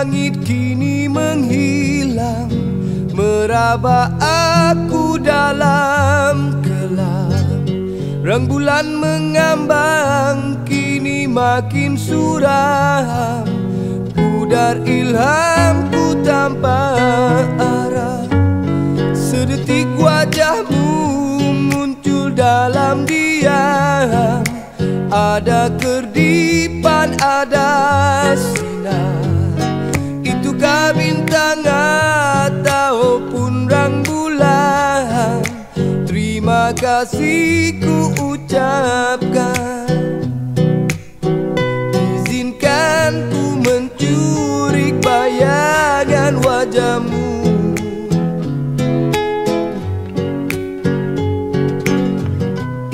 langit kini menghilang, meraba aku dalam kelam. Rembulan mengambang kini makin suram, pudar ilhamku tanpa arah. Sedetik wajahmu muncul dalam diam, ada kerdipan, ada sinar. Itukah bintang ataupun rang bulan? Terima kasih ku ucapkan. Izinkan ku mencurik bayangan wajahmu.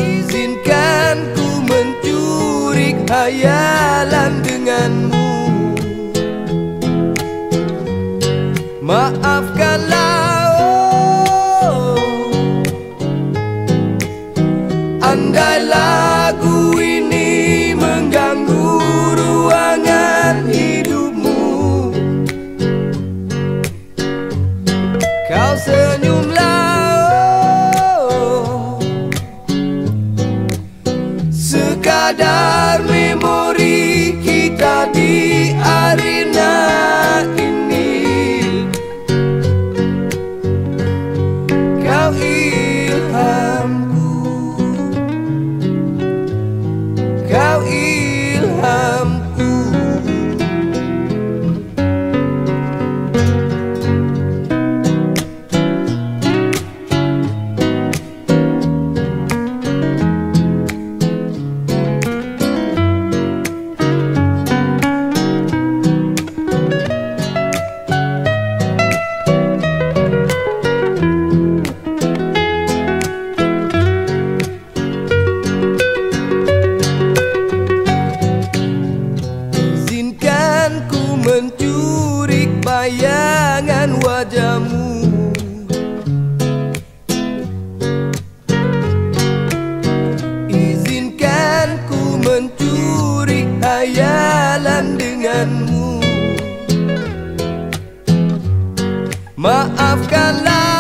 Izinkan ku mencurik hayalan denganmu. Maafkanlah, oh, andai lagu ini mengganggu ruangan hidupmu. Kau senyumlah, oh, sekadar memori kita di arena ini. Maafkanlah.